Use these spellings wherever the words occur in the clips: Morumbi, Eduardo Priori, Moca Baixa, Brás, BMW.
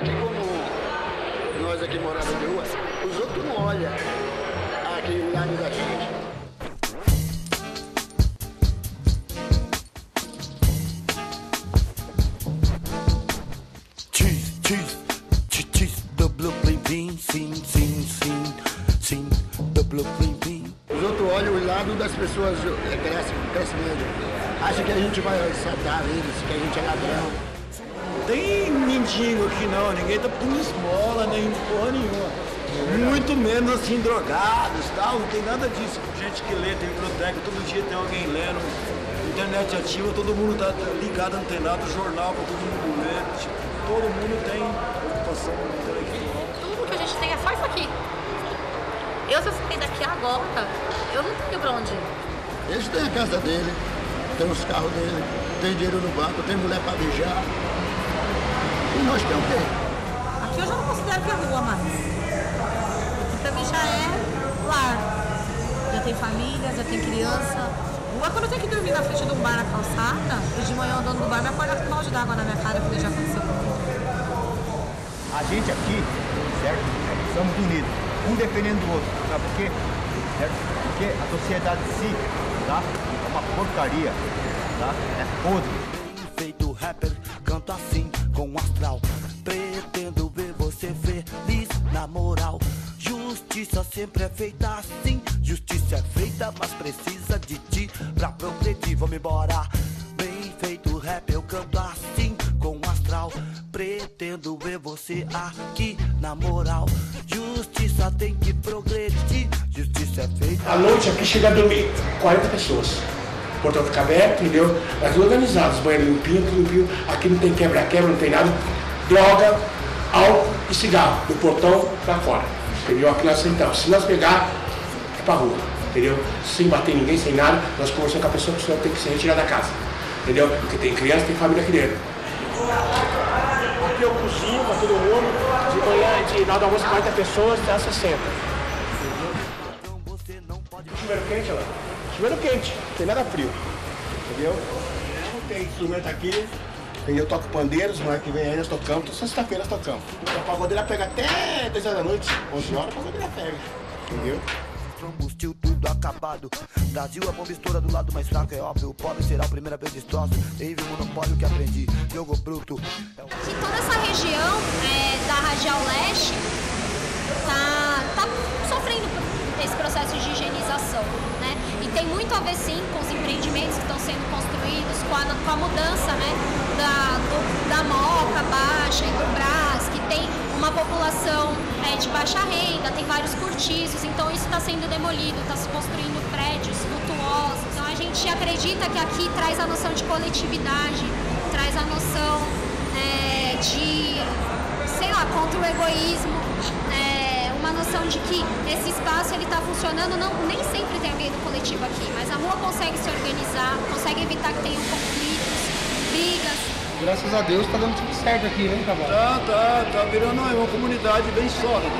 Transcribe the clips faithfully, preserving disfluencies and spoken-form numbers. Aqui como nós aqui moramos de rua, os outros não olham aqui o lado da gente. Cheese, cheese, cheese, cheese, double plain bean, sim, sim, sim, sim, double plain bean. Os outros olham o lado das pessoas crescendo, acham que a gente vai saudar eles, que a gente é ladrão. Nem mendigo aqui não, ninguém tá pedindo esmola, nem porra nenhuma. Muito menos assim, drogados e tal, não tem nada disso. Gente que lê, tem biblioteca, todo dia tem alguém lendo, internet ativa, todo mundo tá ligado, antenado, jornal pra todo mundo ler. Tipo, todo mundo tem ocupação intelectual. Tudo que a gente tem é só isso aqui. Eu, se eu sair daqui agora, eu não tenho pra onde ir. Eles têm a casa dele, tem os carros dele, tem dinheiro no banco, tem mulher pra beijar. Nós temos que... Aqui eu já não considero que é rua mais. Aqui também já é lar. Já tem família, já tem criança. Rua, quando eu tenho que dormir na frente de um bar na calçada, e de manhã o dono do bar me acorda com um balde d'água na minha cara, porque já aconteceu comigo. A gente aqui, certo? Somos unidos. Um dependendo do outro. Sabe por quê? Certo? Porque a sociedade em si, tá? É uma porcaria. Tá? É podre. Feito rapper, canto assim com astral. Pretendo ver você feliz na moral. Justiça sempre é feita assim. Justiça é feita, mas precisa de ti pra progredir, vamos embora. Bem feito rap, eu canto assim com astral. Pretendo ver você aqui na moral. Justiça tem que progredir. Justiça é feita. A noite aqui chega a dormir quarenta pessoas. O portão fica aberto, entendeu? Mas organizados, banheiro limpinho, tudo limpinho. Aqui não tem quebra-quebra, não tem nada. Droga, álcool e cigarro. Do portão pra fora, entendeu? Aqui nós sentamos. Se nós pegar, é pra rua, entendeu? Sem bater ninguém, sem nada. Nós conversamos com a pessoa, a pessoa tem que se retirar da casa, entendeu? Porque tem criança, tem família aqui dentro. Aqui eu cozinho pra todo mundo. De manhã, de nada, almoço, quarenta pessoas, até sessenta. Chuveiro quente, olha lá. Chuveiro quente, não tem nada frio, entendeu? Não tem instrumento aqui, eu toco pandeiros, os moleques que vem aí nós tocamos, toda sexta-feira nós tocamos. A pagodeira pega até dez horas da noite, onze horas a pagodeira pega, entendeu? Combustível tudo acabado, Brasil é bomba estoura do lado mais fraco, é óbvio, o pobre será a primeira vez destroço, teve o monopólio que aprendi, jogo bruto. Que toda essa região é, da Radial Leste tá, tá sofrendo esse processo de higienização, né? E tem muito a ver, sim, com os empreendimentos que estão sendo construídos, com a, com a mudança, né, da, do, da Moca Baixa e do Brás, que tem uma população é, de baixa renda, tem vários cortiços, então isso está sendo demolido, está se construindo prédios lutuosos. Então a gente acredita que aqui traz a noção de coletividade, traz a noção é, de, sei lá, contra o egoísmo, é, uma noção de que esse espaço ele está funcionando, não, nem sempre tem ambiente coletivo aqui, mas a rua consegue se organizar, consegue evitar que tenham conflitos, brigas. Graças a Deus está dando tudo certo aqui, né, Cabral? Tá, tá, tá virando uma comunidade bem sólida.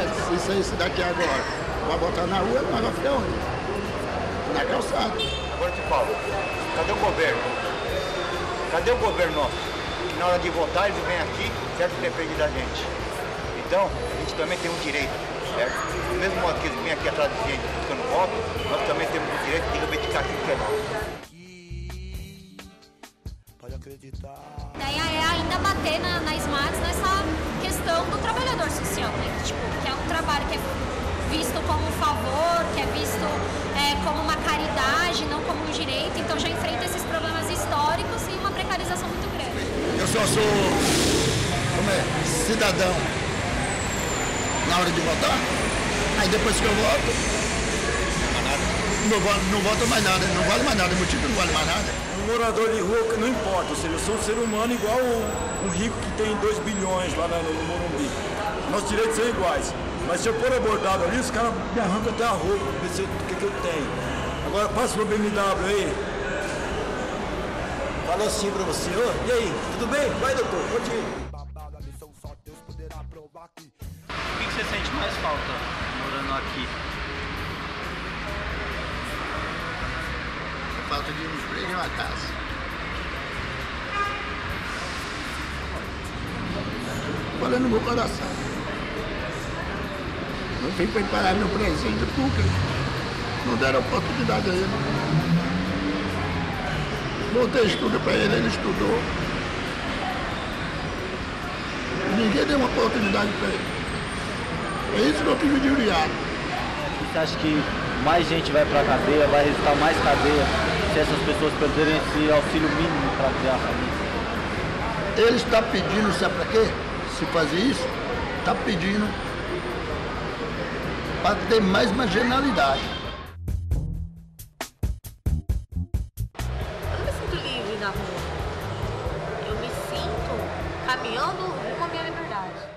É, isso aí, isso daqui agora, vai botar na rua, mas vai ficar onde? Na calçada. Agora te falo, cadê o governo? Cadê o governo nosso? Que na hora de votar eles vêm aqui, certo? Depende da gente. Então, a gente também tem um direito, certo? Do mesmo modo que eles vêm aqui atrás de gente buscando voto, nós também temos o direito de reivindicar aquilo que é nosso. Pode acreditar. A ideia é ainda bater na, na Smarts nessa questão do trabalhador social, né? Que, tipo, que é um trabalho que é visto como um favor, que é visto é, como uma caridade, não como um direito. Então já enfrenta esses problemas históricos e uma precarização muito grande. Eu só sou, como é, cidadão. Na hora de votar, aí depois que eu voto, não, vale, não voto mais nada, não vale mais nada, meu título não vale mais nada. Um morador de rua não importa, ou seja, eu sou um ser humano igual um rico que tem dois bilhões lá no Morumbi. Nossos direitos são iguais, mas se eu for abordado ali, os caras me arrancam até a roupa pra ver o que, que eu tenho. Agora passa pro B M W aí, fala assim pra você, oh, e aí, tudo bem? Vai, doutor, pode ir. O que você sente mais falta morando aqui? Falta de um emprego e uma casa. falando no meu coração. Meu filho foi parar no presídio porque não deram oportunidade a ele. Montei estudo para ele, ele estudou. Ninguém deu uma oportunidade para ele. É isso que eu fico de uriado. Você acha que mais gente vai para a cadeia, vai resultar mais cadeia, se essas pessoas perderem esse auxílio mínimo para criar a família? Ele está pedindo, sabe para quê? Se fazer isso, está pedindo para ter mais marginalidade. Eu não me sinto livre na rua. Eu me sinto caminhando com a minha liberdade.